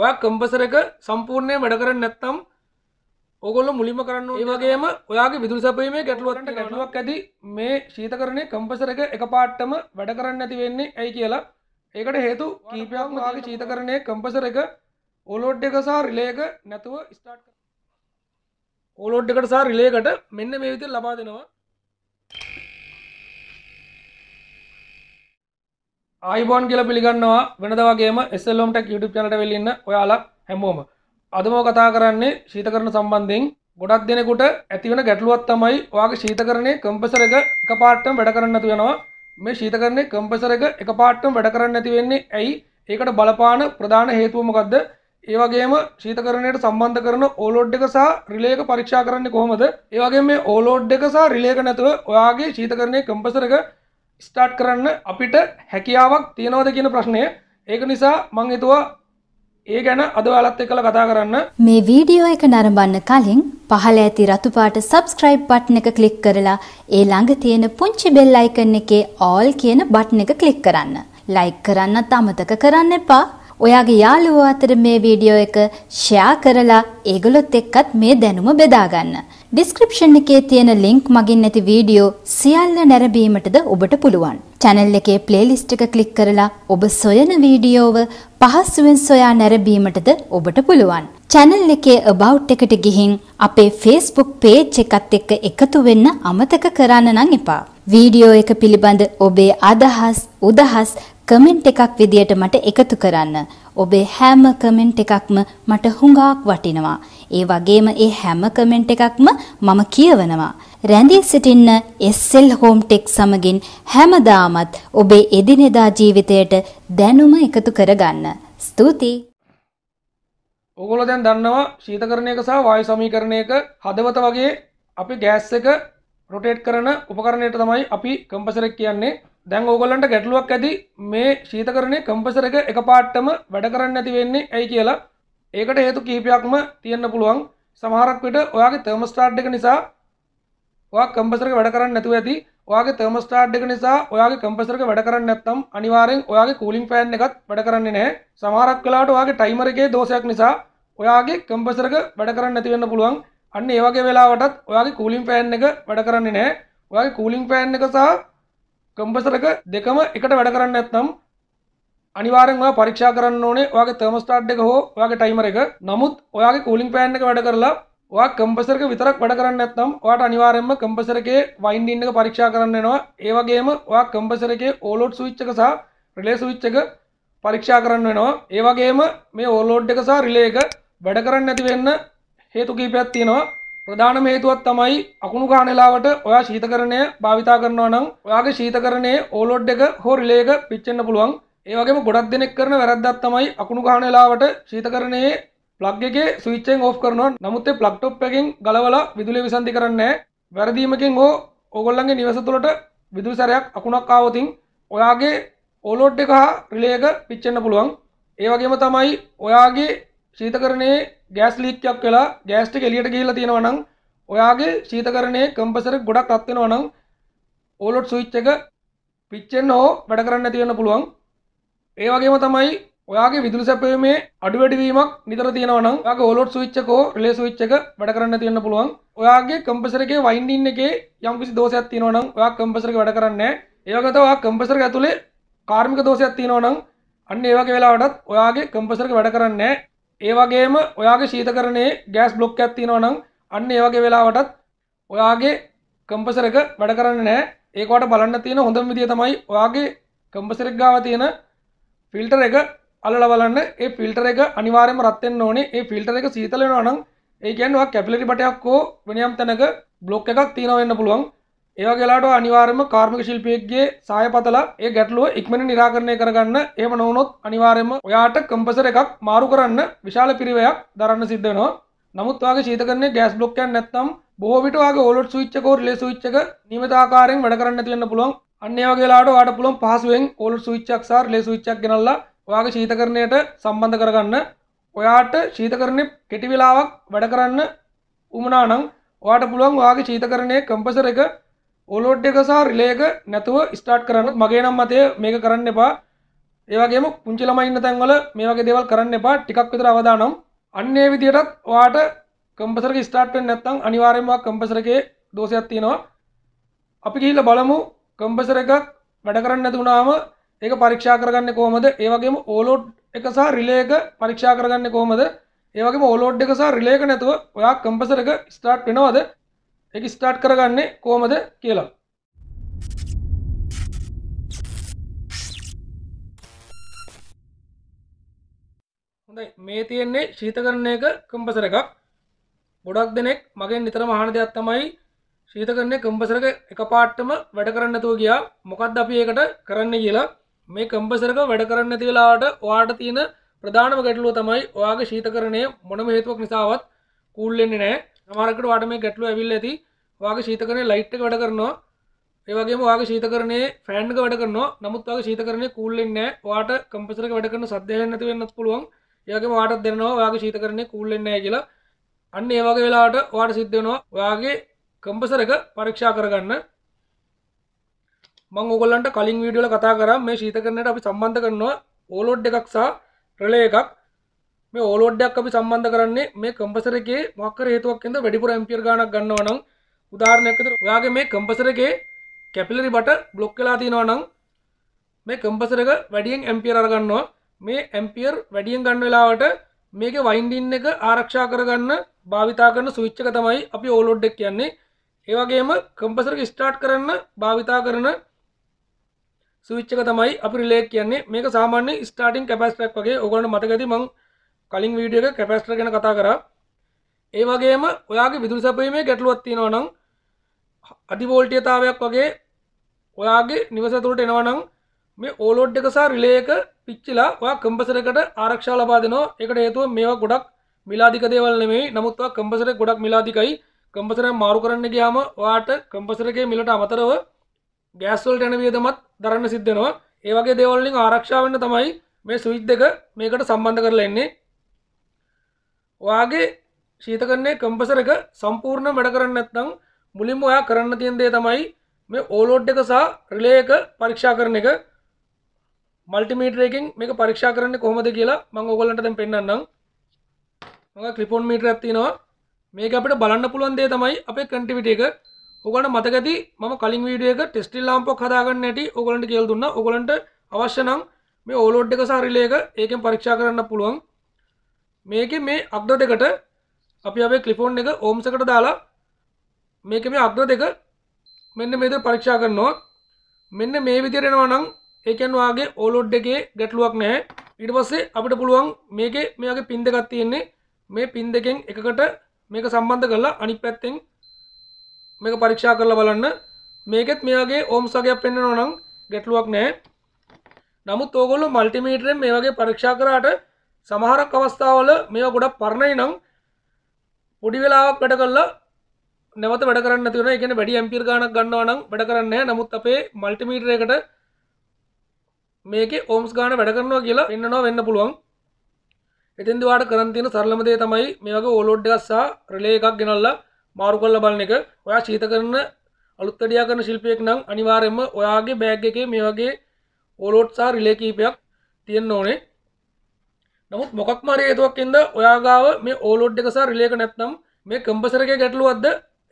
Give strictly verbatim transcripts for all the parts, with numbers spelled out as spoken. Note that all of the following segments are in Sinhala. ඔයා කම්ප්‍රෙසර් එක සම්පූර්ණයෙන්ම වැඩ කරන්නේ නැත්නම් ඕගොල්ලෝ මුලින්ම කරන්න ඕනේ. ඒ වගේම ඔයාගේ විදුලි සැපයීමේ ගැටලුවක් ගැටලුවක් ඇති මේ ශීතකරණයේ කම්ප්‍රෙසර් එක එකපාරටම වැඩ කරන්නේ නැති වෙන්නේ ඇයි කියලා. ඒකට හේතු කීපයක්ම ඔයාගේ ශීතකරණයේ කම්ප්‍රෙසර් එක ඕලෝඩ් එක සහ රිලේ එක නැතුව ස්ටාර්ට් කරනවා. ඕලෝඩ් එකට සහ රිලේ එකට මෙන්න මේ විදිහට ලබා දෙනවා. आईबॉन के पिगनवा विनदवागेम SL home tech YouTube channel ओयाला हेमोम अदम कथाकरण शीतकरण संबंधी गुड़ा दिन गुट एन गई वाग शीतकरणी कंपसर इकपाटन बेडकनवा मे शीतकरणी कंपसर इकपाटन बेडकन अई एक बलपान प्रधान हेतु मुखद इवागेम शीतकरणी संबंधकरण ओलोडेक सह रिलेक परीक्षाकरण होमद इवागेम ओलोडेक सह रिलेक नगे शीतकरणी कंपसर स्टार्ट करन අපිට හැකියාවක් තියනවද කියන ප්‍රශ්නය. ඒක නිසා මම හිතුවා ඒ ගැන අද ඔයාලත් එක්කලා කතා කරන්න. මේ වීඩියෝ එක නරඹන්න කලින් පහළ ඇති රතු පාට subscribe button එක click කරලා ඒ ළඟ තියෙන පුංචි bell icon එකේ all කියන button එක click කරන්න. like කරන්නත් අමතක කරන්න එපා. ඔයාගේ යාළුවෝ අතර මේ වීඩියෝ එක share කරලා ඒගොල්ලොත් එක්කත් මේ දැනුම බෙදා ගන්න. डिस्क्रिप्शन එකේ තියෙන ලින්ක් මගින් නැති වීඩියෝ සියල්ල නැරඹීමටද ඔබට පුළුවන්. channel එකේ playlist එක click කරලා ඔබ සොයන වීඩියෝව පහසුවෙන් සොයා නැරඹීමටද ඔබට පුළුවන්. channel එකේ about එකට ගිහින් අපේ Facebook page එකත් එක්ක එකතු වෙන්න අමතක කරන්න නම් එපා. වීඩියෝ එක පිළිබඳ ඔබේ අදහස් උදහස් comment එකක් විදියට මට එකතු කරන්න. ඔබේ හැම කමෙන්ට් එකක්ම මට හුඟක් වටිනවා. ඒ වගේම ඒ හැම කමෙන්ට් එකක්ම මම කියවනවා. රැඳී සිටින්න S L Home Tech සමගින් හැමදාමත් ඔබේ එදිනෙදා ජීවිතයට දැනුම එකතු කරගන්න. ස්තුතියි. ඔයගොල්ලෝ දැන් දන්නවා ශීතකරණයක සහ වායු සමීකරණයක හදවත වගේ අපි ගෑස් එක රොටේට් කරන උපකරණයට තමයි අපි කම්ප්‍රෙසර් එක කියන්නේ. දැන් ඕගොල්ලන්ට ගැටලුවක් ඇති මේ ශීතකරණයේ කම්ප්‍රෙසර් එක එකපාරටම වැඩ කරන්නේ නැති වෙන්නේ ඇයි කියලා. ඒකට හේතු කිහිපයක්ම තියෙන්න පුළුවන්. සමහරක් විට ඔයාගේ තර්මෝස්ටාට් එක නිසා ඔයා කම්ප්‍රෙසර් එක වැඩ කරන්නේ නැතුව ඇති. ඔයාගේ තර්මෝස්ටාට් එක නිසා ඔයාගේ කම්ප්‍රෙසර් එක වැඩ කරන්නේ නැත්නම් අනිවාර්යෙන් ඔයාගේ කූලින් ෆෑන් එකත් වැඩ කරන්නේ නැහැ. සමහරක් වෙලාවට ඔයාගේ ටයිමර් එකේ දෝෂයක් නිසා ඔයාගේ කම්ප්‍රෙසර් එක වැඩ කරන්නේ නැති වෙන්න පුළුවන්. අන්න ඒ වගේ වෙලාවටත් ඔයාගේ කූලින් ෆෑන් එක වැඩ කරන්නේ නැහැ. ඔයාගේ කූලින් ෆෑන් එක සහ कंप्रेसर එක දෙකම එකට වැඩ කරන්නේ නැත්නම් අනිවාර්යෙන්ම ඔයා පරීක්ෂා කරන්න ඕනේ ඔයාගේ තර්මෝස්ටාට් එක හෝ ඔයාගේ ටයිමර් එක. නමුත් ඔයාගේ කූලින් ෆෑන් එක වැඩ කරලා ඔයා කම්ප්‍රෙසර් එක විතරක් වැඩ කරන්නේ නැත්නම් ඔයාට අනිවාර්යෙන්ම කම්ප්‍රෙසර් එකේ වයින්ඩින් එක පරීක්ෂා කරන්න වෙනවා. ඒ වගේම ඔයා කම්ප්‍රෙසර් එකේ ඕලෝඩ් ස්විච් එක සහ රිලේ ස්විච් එක පරීක්ෂා කරන්න වෙනවා. ඒ වගේම මේ ඕලෝඩ් එක සහ රිලේ එක වැඩ කරන්නේ නැති වෙන්න हेतु कीपैक प्रधानम हेतुवत् तमयि अकुणु गानेलावट ओया शीतकरणे भाविता करनवा नम ओयागे शीतकरणे ओलोड එක හෝ රිලේ එක පිච්චෙන්න පුළුවන්. ඒ වගේම ගොඩක් දෙනෙක් කරන වැරද්දක් තමයි අකුණු ගානෙලාවට ශීතකරණයේ ප්ලග් එකේ ස්විච් එකෙන් ඕෆ් කරනවා. නමුත් ඒ ප්ලග් ටොප් එකෙන් ගලවලා විදුලිය විසන්ධි කරන්නේ නැහැ. වැරදීමකින් හෝ ඕගොල්ලන්ගේ නිවස තුළට විදුලි සැරයක් අකුණක් ආවොත් ඔයාගේ ඕලෝඩ් එක හා රිලේ එක පිච්චෙන්න පුළුවන්. ඒ වගේම තමයි ඔයාගේ शीतकरणे गैस लीक वेला गैस एलियट गील तीन वन ओयागे शीतकरणे कंपसर गुड़ा कत्न वन ओलोट स्विच पिचन हो बेडकरण तीन पुलवांग एवगेम तमई ओयागे विदुल सपेमे अडवेड वीमक निदर तीन वन ओयागे ओलोट स्विच को रिले स्विच बेडकरण तीन पुलवांग ओयागे कंपसर के वाइंडिंग के यम किसी दोस तीन वन ओयाग कंपसर के बेडकरण एवगत तो ओयाग कंपसर के अतुले कार्मिक दोस तीन वन अन्य एवगे वेला ओयागे कंपसर के बेडकरण एवगेम ओयागे शीतकरणे गैस ब्लॉक के तीनों अन्न एवगे वेलावट ओयागे कंपसर के बेडकरण एक वाट बल तीन हंदम विधियतमी ओयागे कंपसर तीन फिल्टर एक अलवल ये फिल्टर एक अनिवार्य रत्नोनी फिल्टर एक शीतल एक कैपिलरी बटे को विनियम तनक ब्लॉक तीन पुलवांग एवगेलाट अनिवार्य कार्मिक शिल्पी के सहाय पतल ये गटू इक्मेन निराकरण करना एम नौनो अनिवार्य ओयाट कंपसर का मारूकर विशाल पिरीवया धरण सिद्धनो नमुत आगे शीतकरणे गैस ब्लॉक के नम बोहबिट आगे ओलोट स्विच को रिले स्विच नियमित आकार वेडकरण पुलवांग अन्यवगेलाट वाट पुलम पास वेंग ओलोट स्विच सार रिले स्विच आगे शीतकरणे संबंध करना ओयाट शीतकरणे केटिविलावक वेडकरण उमनाण वाट पुलवांग आगे शीतकरणे कंपसर के ओलोड सह रिले नतुव स्टार्ट करन मगेन मत मेघ करन ඒවගේම පුංචි ළමයි ඉන්න තැන්වල මේ වගේ දේවල් කරන්න එපා. ටිකක් විතර අවධානම්. අන්න ඒ විදිහටත් ඔයාට කම්ප්‍රෙසර් එක ස්ටාර්ට් වෙන්නේ නැත්නම් අනිවාර්යයෙන්ම ඔයා කම්ප්‍රෙසර් එකේ දෝෂයක් තියෙනවා. අපි ගිහිල්ලා බලමු කම්ප්‍රෙසර් එකක් වැඩ කරන්නේ නැති වුණාම ඒක පරීක්ෂා කරගන්නේ කොහොමද? ඒ වගේම ඕලෝඩ් එක සහ රිලේ එක පරීක්ෂා කරගන්නේ කොහොමද? ඒ වගේම ඕලෝඩ් එක සහ රිලේ එක නැතුව ඔයා කම්ප්‍රෙසර් එක ස්ටාර්ට් වෙනවද? ඒක ස්ටාර්ට් කරගන්නේ කොහොමද කියලා. මේ තියෙන්නේ ශීතකරණයක කම්ප්‍රෙසර් එකක්. ගොඩක් දෙනෙක් මගෙන් නිතරම අහන දෙයක් තමයි ශීතකරණයේ කම්ප්‍රෙසර් එක එකපාරටම වැඩ කරන්නේ නැතුව ගියා. මොකද්ද අපි ඒකට කරන්නේ කියලා. මේ කම්ප්‍රෙසර් එක වැඩ කරන්නේ නැති වෙලාවට ඔයාට තියෙන ප්‍රධානම ගැටලුව තමයි ඔයාගේ ශීතකරණය මොනම හේතුවක් නිසාවත් කූල් වෙන්නේ නැහැ. සමහරකට ඔයාට මේ ගැටලුව ඇවිල්ලා ඇති. ඔයාගේ ශීතකරණයේ ලයිට් එක වැඩ කරනවා. ඒ වගේම ඔයාගේ ශීතකරණයේ ෆෑන් එක වැඩ කරනවා. නමුත් ඔයාගේ ශීතකරණය කූල් වෙන්නේ නැහැ. ඔයාට කම්ප්‍රෙසර් එක වැඩ කරන සද්දයක් නැති වෙන්නත් පුළුවන්. ඒගොම ඔයාට දැනනවා ඔයාගේ ශීතකරණය කූල් වෙන්නේ නැහැ කියලා. අන්න ඒ වගේ වෙලාවට ඔයාට සිද්ධ වෙනවා ඔයාගේ කම්ප්‍රෙසර් එක පරීක්ෂා කරගන්න. මම ඔයගොල්ලන්ට කලින් වීඩියෝ වල කතා කරා මේ ශීතකරණයට අපි සම්බන්ධ කරනවා ඕලෝඩ් එකක් සහ රිලේ එකක්. මේ ඕලෝඩ් එකක් අපි සම්බන්ධ කරන්නේ මේ කම්ප්‍රෙසර් එකේ මොකක් කර හේතුවක් හින්දා වැඩිපුර ඇම්පියර් ගාණක් ගන්නවා නම් උදාහරණයක් විදිහට ඔයාගේ මේ කම්ප්‍රෙසර් එකේ කැපිලරි බට બ્લોක් වෙලා තියෙනවා නම් මේ කම්ප්‍රෙසර් එක වැඩියෙන් ඇම්පියර් අර ගන්නවා. මේ ඇම්පියර් වැඩියෙන් ගන්න වෙලාවට මේකේ වයින්ඩින් එක ආරක්ෂා කරගන්න භාවිතා කරන ස්විච් එක තමයි අපි ඕලෝඩ් එක කියන්නේ. ඒ වගේම කම්ප්‍රෙසර් එක ස්ටාර්ට් කරන්න භාවිතා කරන ස්විච් එක තමයි අපි රිලේ කියන්නේ. මේක සාමාන්‍ය ස්ටාර්ටින් කැපැසිටර් එකක් වගේ. ඕගොල්ලන්ට මතක ඇති මම කලින් වීඩියෝ එකේ කැපැසිටර් ගැන කතා කරා. ඒ වගේම ඔයාගේ විදුලි සැපයීමේ ගැටලුවක් තියෙනවා නම් අධි වෝල්ටීයතාවයක් වගේ ඔයාගේ නිවස ඇතුළට එනවා නම් මේ ඕලෝඩ් එක සහ රිලේ එක පිච්චිලා ඔයා කම්ප්‍රෙසර් එකට ආරක්ෂා ලබා දෙනවා. ඒකට හේතුව මේවා ගොඩක් මිලාදික දේවල් නෙමෙයි. නමුත් ඔයා කම්ප්‍රෙසර් එක ගොඩක් මිලාදිකයි. කම්ප්‍රෙසර් එක මාරු කරන්න ගියාම ඔයාට කම්ප්‍රෙසර් එකේ මිලට අමතරව ගෑස් වලට යන වියදමත් දරන්න සිද්ධ වෙනවා. ඒ වගේ දේවල් වලින් ආරක්ෂා වෙන්න තමයි මේ ස්විච් දෙක මේකට සම්බන්ධ කරලා ඉන්නේ. ඔයාගේ ශීතකරණයේ කම්ප්‍රෙසර් එක සම්පූර්ණව වැඩ කරන්නේ නැත්නම් මුලින්ම ඔයා කරන්න තියෙන දේ තමයි මේ ඕලෝඩ් එක සහ රිලේ එක පරීක්ෂා කරන එක. මල්ටිමීටර් එකකින් මේක පරීක්ෂා කරන්නේ කොහොමද කියලා මම ඔයගොල්ලන්ට දැන් පෙන්නන්නම්. මගේ ක්ලිප් ඔන් මීටරයක් තියෙනවා. මේක අපිට බලන්න පුළුවන් දේ තමයි අපේ කන්ටිවිටි එක. ඔයගොල්ලන්ට මතක ඇති මම කලින් වීඩියෝ එක ටෙස්ට් ලාම්පුවක් හදාගන්න හැටි ඔයගොල්ලන්ට කියලා දුන්නා. ඔයගොල්ලන්ට අවශ්‍ය නම් මේ ඕලෝඩ් එක සහ රිලේ එක ඒකෙන් පරීක්ෂා කරන්න පුළුවන්. මේකේ මේ අග්‍ර දෙකට අපි අපේ ක්ලිප් ඔන් එක ඕම්ස් එකට දාලා මේකේ මේ අග්‍ර දෙක මෙන්න මේ විදිහට පරීක්ෂා කරනවා. මෙන්න මේ විදිහට එනවා නම් ඒ කියන්නේ ඔයාගේ ඕලෝඩ් එකේ ගැටලුවක් නැහැ. ඊට පස්සේ අපිට පුළුවන් මේකේ මේ වගේ පින් දෙකක් තියෙන්නේ. මේ පින් දෙකෙන් එකකට මේක සම්බන්ධ කරලා අනිත් පැත්තෙන් මේක පරීක්ෂා කරලා බලන්න. මේකෙත් මේ වගේ ඕම්ස් වගේක් පෙන්නනවා නම් ගැටලුවක් නැහැ. නමුත් ඕගොල්ලෝ මල්ටිමීටරෙන් මේ වගේ පරීක්ෂා කරාට සමහරක් අවස්ථාවල මේවා ගොඩක් පරණයි නම් පොඩි වෙලාවක් වැඩ කරලා නැවත වැඩ කරන්න නැති වෙනවා. ඒ කියන්නේ වැඩි ඇම්පියර් ගාණක් ගන්නවා නම් වැඩ කරන්නේ නැහැ. නමුත් අපේ මල්ටිමීටර එකට මේකේ ඕම්ස් ගාන වැඩ කරනවා කියලා වෙන්නනවා වෙන්න පුළුවන්. එතෙන්දී ඔයාලට කරන් තියෙන සරලම දේ තමයි මේ වගේ ඕලෝඩ් එකක් සහ රිලේ එකක් ගෙනල්ලා මාරු කරලා බලන එක. ඔයා ශීතකරණ අලුත් වැඩියා කරන ශිල්පියෙක් නම් අනිවාර්යයෙන්ම ඔයාගේ බෑග් එකේ මේ වගේ ඕලෝඩ් සහ රිලේ කීපයක් තියෙන්න ඕනේ. නමුත් මොකක්ම හරි හේතුවක් හින්දා ඔයා ගාව මේ ඕලෝඩ් එක සහ රිලේ එක නැත්නම් මේ කම්ප්‍රෙසර් එකේ ගැටලුවක්ද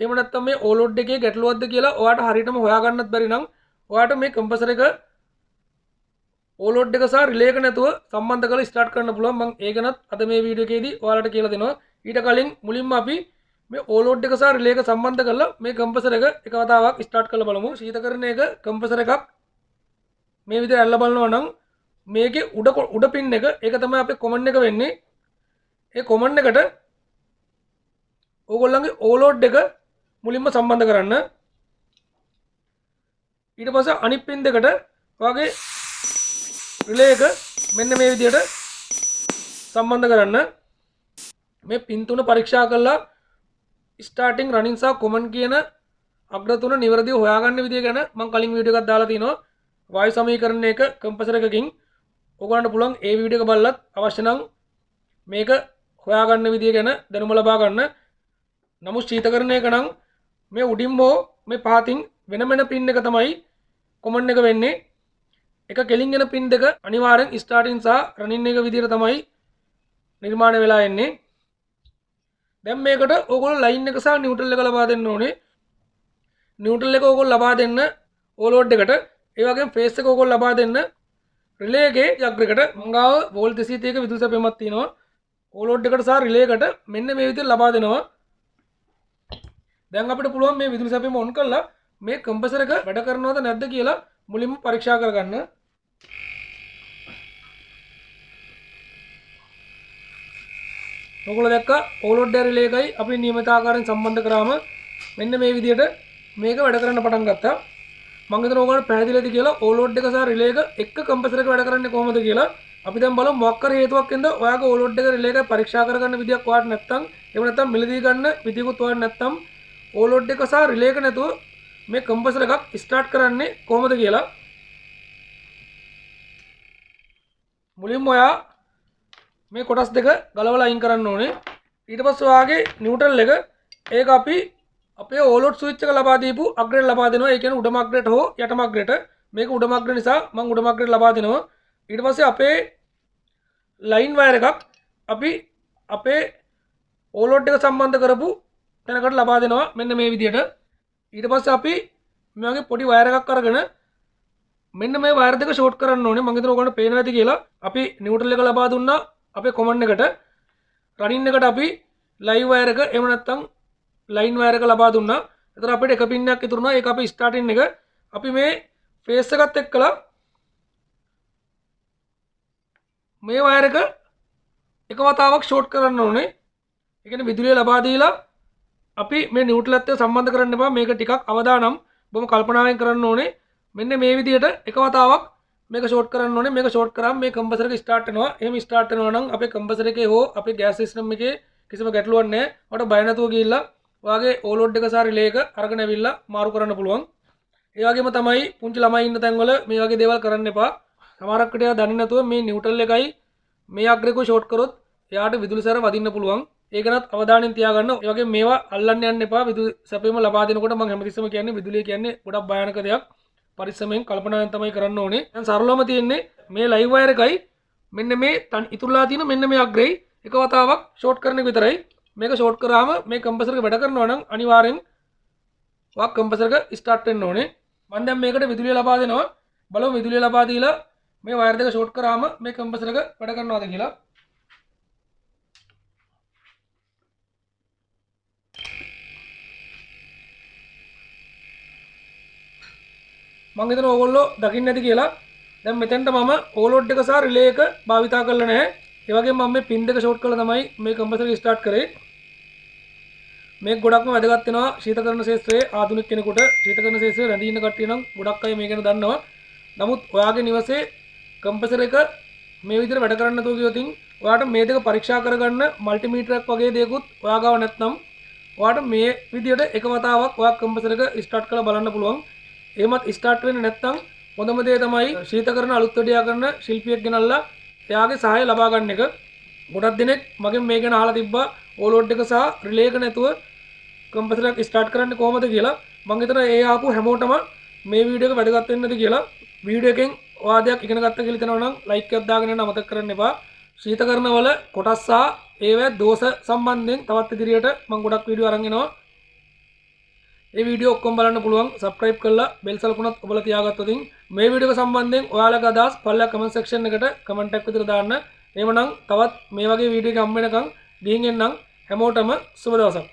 එහෙම නැත්නම් මේ ඕලෝඩ් එකේ ගැටලුවක්ද කියලා ඔයාට හරියටම හොයාගන්නත් බැරි නම් ඔයාට මේ කම්ප්‍රෙසර් එක ඕලෝඩ් එක සහ රිලේ එක නැතුව සම්බන්ධ කරලා ස්ටාර්ට් කරන්න පුළුවන්. මම ඒක නත් අද මේ වීඩියෝ එකේදී ඔයාලට කියලා දෙනවා. ඊට කලින් මුලින්ම අපි මේ ඕලෝඩ් එක සහ රිලේ එක සම්බන්ධ කරලා මේ කම්ප්‍රෙසර් එක එක වතාවක් ස්ටාර්ට් කරලා බලමු. ශීතකරණයේ එක කම්ප්‍රෙසර් එකක් මේ විදිහට අල්ල බලනවා නම් මේකේ උඩ උඩ පින් එක ඒක තමයි අපේ කොමන් එක වෙන්නේ. ඒ කොමන් එකට ඕගොල්ලන්ගේ ඕලෝඩ් එක මුලින්ම සම්බන්ධ කරන්න. ඊට පස්සේ අනිත් පින් දෙකට ඔයගේ රිලේ එක මෙන්න මේ විදිහට සම්බන්ධ කරන්න. මේ පින් තුන පරීක්ෂා කරලා ස්ටාර්ටින් රනින් සහ කොමන් කියන අග්‍ර තුන නිවැරදිව හොයාගන්න විදිය ගැන මම කලින් වීඩියෝ එකක් දාලා තිනවා. වායු සමීකරණයේ එක කම්ප්‍රෙසර් එකකින් ඔයගොල්ලන්ට පුළුවන් ඒ වීඩියෝ එක බලලත් අවශ්‍ය නම් මේක හොයාගන්න විදිය ගැන දැනුම ලබා ගන්න. නමුත් ශීතකරණයක නම් මේ උඩින්ම මේ පහතින් වෙන වෙන පින් එක තමයි කොමන් එක වෙන්නේ. එක කෙලින් එන පින් දෙක අනිවාර්යෙන් ස්ටාර්ටින් සහ රනින් එක විදියට තමයි නිර්මාණය වෙලා එන්නේ. දැන් මේකට ඕගොල්ලෝ ලයින් එක සහ නියුට්‍රල් එක ලබා දෙන්න ඕනේ. නියුට්‍රල් එක ඕගොල්ලෝ ලබා දෙන්න ඕලෝඩ් එකට. ඒ වගේම ෆේස් එක ඕගොල්ලෝ ලබා දෙන්න රිලේ එකේ යග්‍රකට. මංගාව වෝල්ට් දෙසීයක විදුලි සැපයමක් තියෙනවා. ඕලෝඩ් එකට සහ රිලේ එකට මෙන්න මේ විදියට ලබා දෙනවා. දැන් අපිට පුළුවන් මේ විදුලි සැපයම ඔන් කරලා මේ කම්ප්‍රෙසර් එක වැඩ කරනවද නැද්ද කියලා මුලින්ම පරීක්ෂා කරගන්න. ඔයගොල්ලෝ දැක්කා ඕලෝඩ් රිලේ එකයි අපි නියමිතාකාරයෙන් සම්බන්ධ කරාම මෙන්න මේ විදියට මේක වැඩ කරන්න පටන් ගත්තා. මම හිතනවා ඔයගොල්ලෝ පැහැදිලිද කියලා ඕලෝඩ් එක සහ රිලේ එක එක කම්ප්‍රෙසර් එක වැඩ කරන්නේ කොහොමද කියලා. අපි දැන් බලමු මොකක් කර හේතුවක් වෙනද ඔයාගේ ඕලෝඩ් එක රිලේ එක පරීක්ෂා කරගන්න විදියක් ඔයාට නැත්නම් එහෙම නැත්නම් මිලදී ගන්න විදියකුත් ඔයාට නැත්නම් ඕලෝඩ් එක සහ රිලේ එක නැතුව मैं कंप्रेसर एक स्टार्ट करने कोहमद किया मुलिम मैं कोटस देख गलवल इन करोने ईट बस आगे न्यूट्रल लेग एक आपी अपे ओलोट स्विच लबा दीपू अग्रेट लबा देना एक उडमाग्रेट हो यटमाग्रेट मेक उडमाग्रेट सा मैं उडमाग्रेट लबा देना ईट बस अपे लाइन वायर का अभी अपे ओलोट का संबंध करपू तेन कट लबा देना मैंने मे विधियट ඊට පස්සේ අපි මේ වගේ පොඩි වයර් එකක් අරගෙන මෙන්න මේ වයර් දෙක ෂෝට් කරන්න ඕනේ. මම හිතනවා ඔයගොල්ලන්ට පේනවා ඇති කියලා. අපි නියුට්‍රල් එක ලබා දුන්නා අපේ කොමන් එකට. රනින් එකට අපි ලයිව් වයර් එක එහෙම නැත්නම් ලයින් වයර් එක ලබා දුන්නා. ඒතර අපිට එක පින් එකක් ඉතුරු වුණා. ඒක අපි ස්ටාර්ටින් එක අපි මේ ෆේස් එකත් එක්කලා මේ වයර් එක එක වතාවක් ෂෝට් කරන්න ඕනේ. ඒ කියන්නේ විදුලිය ලබා දීලා අපි මේ නියුට්‍රලත් එක්ක සම්බන්ධ කරන්න බෑ. මේක ටිකක් අවදානම් බොහොම කල්පනාවෙන් කරන්න ඕනේ. මෙන්න මේ විදිහට එක වතාවක් මේක ෂෝට් කරන්න ඕනේ. මේක ෂෝට් කරාම මේ කම්ප්‍රෙසර් එක ස්ටාර්ට් වෙනවා. එහෙම ස්ටාර්ට් වෙනවා නම් අපේ කම්ප්‍රෙසර් එකේ හෝ අපේ ගෑස් සිස්ටම් එකේ කිසිම ගැටලුවක් නැහැ. ඔයාට බය නැතුව ගිහිල්ලා ඔයාගේ ඕලෝඩ් එක සහ රිලේ එක අරගෙන ඇවිල්ලා මාරු කරන්න පුළුවන්. ඒ වගේම තමයි පුංචි ළමයි ඉන්න තැන්වල මේ වගේ දේවල් කරන්න එපා. සමහරක් විට එයා දන්නේ නැතුව මේ නියුට්‍රල් එකයි මේ අග්‍රේකෝ ෂෝට් කරොත් එයාට විදුලි සැර වදින්න පුළුවන්. ඒකනත් අවධානයෙන් තියාගන්න. ඒ වගේ මේවා අල්ලන්න යන්න එපා. විදුලි සැපයම ලබා දෙනකොට මම හැමතිස්සම කියන්නේ විදුලිය කියන්නේ ගොඩක් භයානක දෙයක්. පරිස්සමෙන් කල්පනාවෙන් තමයි කරන්න ඕනේ. දැන් සරලවම තියෙන්නේ මේ ලයිව් වයර් එකයි මෙන්න මේ ඉතුරුලා තියෙන මෙන්න මේ අග්‍රේ එක වතාවක් ෂෝට් කරන එක විතරයි. මේක ෂෝට් කරාම මේ කම්ප්‍රෙසර් එක වැඩ කරනවා නම් අනිවාර්යෙන් වක් කම්ප්‍රෙසර් එක ස්ටාර්ට් වෙන්න ඕනේ. මම දැන් මේකට විදුලිය ලබා දෙනවා. බලමු විදුලිය ලබා දීලා මේ වයර් දෙක ෂෝට් කරාම මේ කම්ප්‍රෙසර් එක වැඩ කරනවාද කියලා. මම හිතනවා ඕගොල්ලෝ දකින්න ඇති කියලා. දැන් මෙතෙන්ට මම ඕලෝඩ් එක සහ රිලේ එක භාවිතා කරලා නැහැ. ඒ වගේම මම මේ පින් දෙක ෂෝට් කරලා තමයි මේ කම්ප්‍රෙසර් එක ස්ටාර්ට් කරේ. මේක ගොඩක්ම වැදගත් වෙනවා ශීතකරණ ශාස්ත්‍රයේ ආධුනික කෙනෙකුට. ශීතකරණ ශාස්ත්‍රයේ රැඳී ඉන්න කට්ටිය නම් ගොඩක් අය මේක ගැන දන්නවා. නමුත් ඔයාගේ නිවසේ කම්ප්‍රෙසර් එක මේ විදිහට වැඩ කරන්න නැතුව ගියොතින් ඔයාට මේ දෙක පරීක්ෂා කරගන්න මල්ටිමීටරයක් වගේ දෙයක්වත් ඔයා ගාව නැත්නම් ඔයාට මේ විදිහට එක වතාවක් ඔයා කම්ප්‍රෙසර් එක ස්ටාර්ට් කරලා බලන්න පුළුවන්. එහෙමත් ස්ටාර්ට් වෙන්නේ නැත්නම් හොඳම දේ තමයි ශීතකරණ අලුත් වැඩියා කරන ශිල්පියෙක් ගෙනල්ලා එයාගේ සහාය ලබා ගන්න එක. ගොඩක් දෙනෙක් මගෙන් මේ ගැන අහලා තිබ්බා ඕලෝඩ් එක සහ රිලේ එක නැතුව කම්ප්‍රෙසර් එක ස්ටාර්ට් කරන්නේ කොහොමද කියලා. මම හිතනවා ඒ ආපු හැමෝටම මේ වීඩියෝ එක වැදගත් වෙන්නද කියලා. වීඩියෝ එකෙන් ඔයාදයක් ඉගෙන ගත්ත කියලා හිතනවා නම් ලයික් එකක් දාගෙන යන්න අමතක කරන්න එපා. ශීතකරණ වල කොටස් සහ ඒවැ දෝෂ සම්බන්ධයෙන් තවත් ඉදිරියට මම ගොඩක් වීඩියෝ අරන් එනවා. ये वीडियो ओक्कम බලන්න පුළුවන්. subscribe කරලා bell සලකුණත් ඔබලා තියාගත්තොතින් මේ වීඩියෝ එක සම්බන්ධයෙන් ඔයාලගේ අදහස් පළල comment section එකට comment එකක් විතර දාන්න. එහෙමනම් තවත් මේ වගේ වීඩියෝ එක හම්බ වෙනකන් ගිහින් එන්නම්. හැමෝටම සුබ දවසක්.